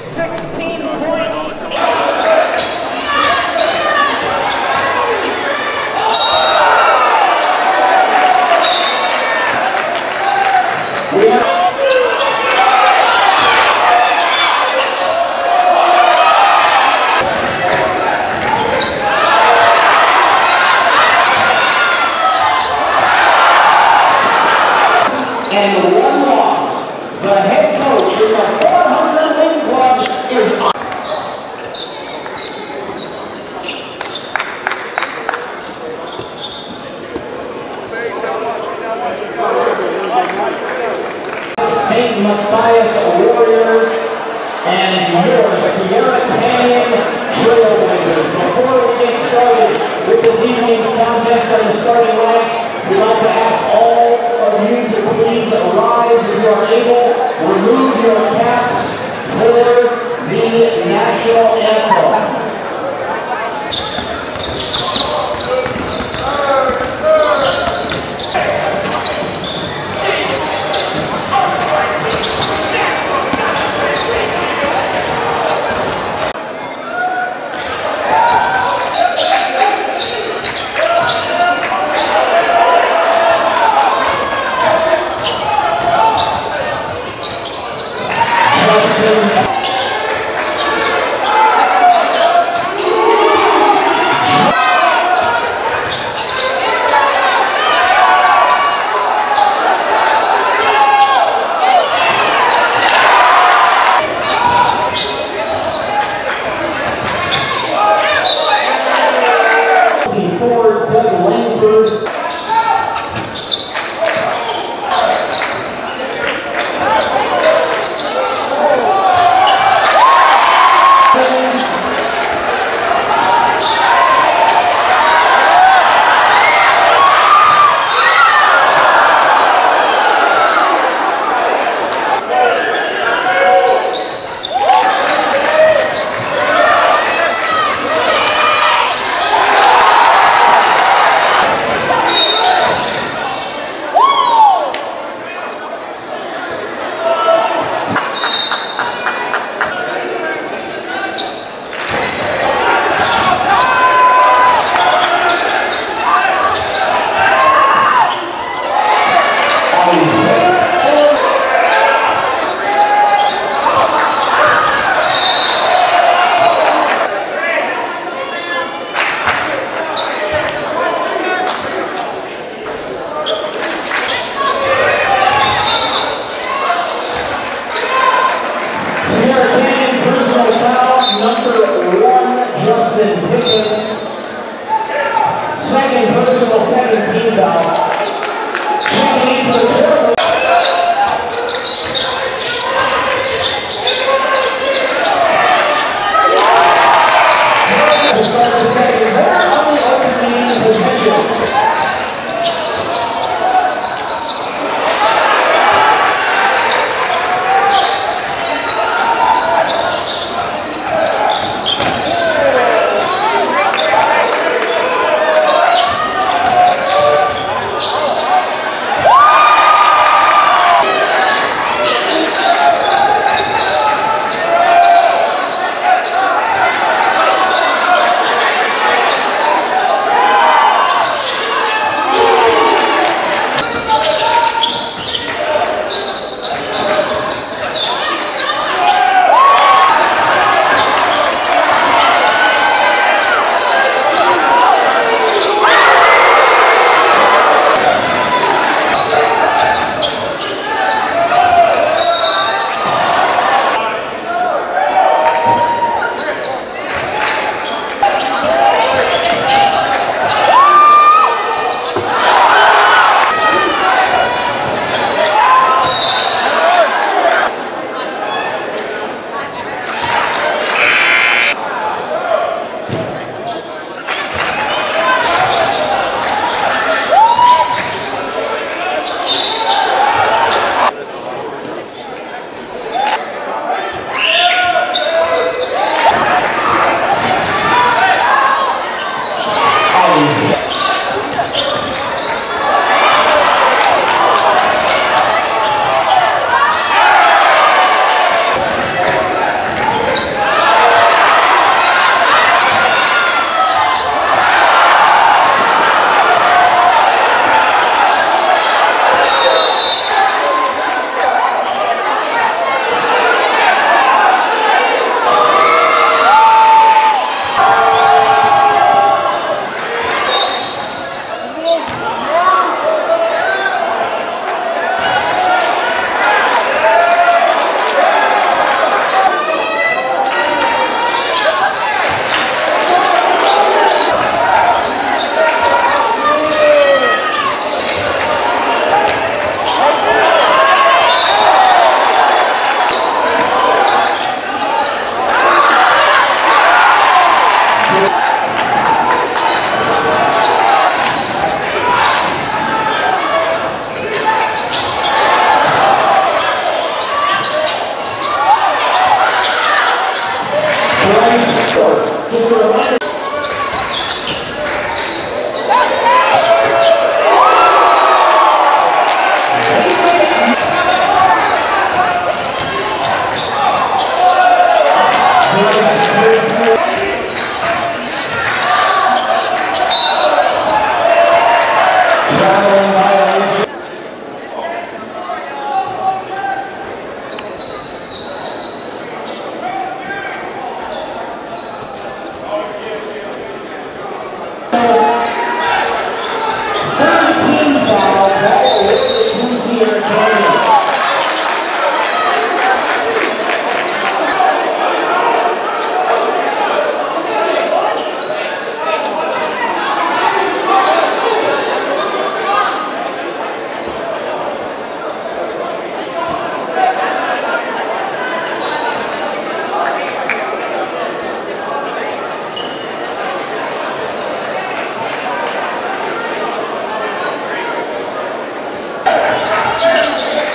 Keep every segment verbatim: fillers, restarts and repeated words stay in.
sixteen points. And one loss. The head coach of the four hundred win club is on. Saint Matthias Warriors and your Sierra Canyon Trailblazers. Before we get started with this evening's contest on the starting lineup, we'd like to ask all of you to please arise if you are able, remove your caps for the national anthem. Yeah. Yes.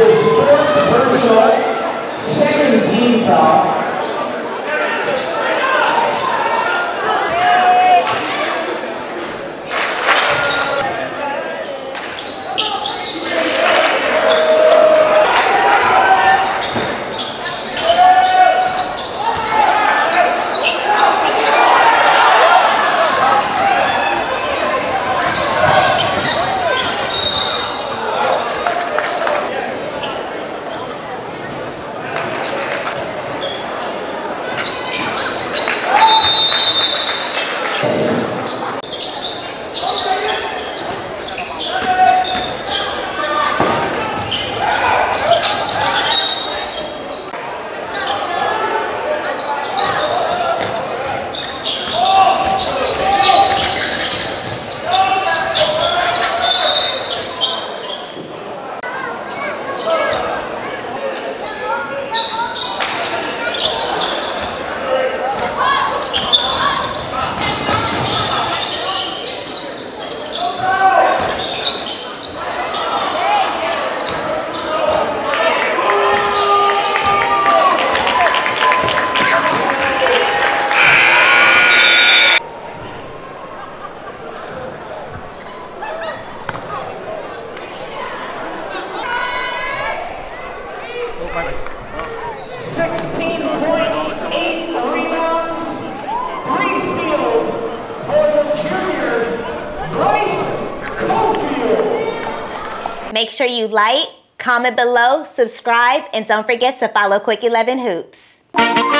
his fourth personal, second team foul. Make sure you like, comment below, subscribe, and don't forget to follow quick eleven hoops.